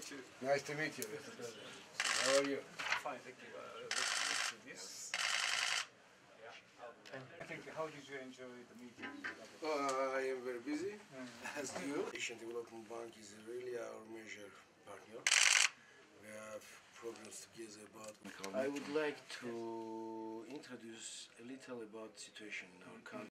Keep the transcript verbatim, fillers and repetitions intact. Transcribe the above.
meet you. Nice to meet you, Mister President. How are you? Fine, thank you. Uh, let's do this. Yeah. I think, how did you enjoy the meeting? Uh, I am very busy, mm-hmm. as do you. Asian Development Bank is really our major partner. We have programs together about... I would like to introduce a little about the situation in our country.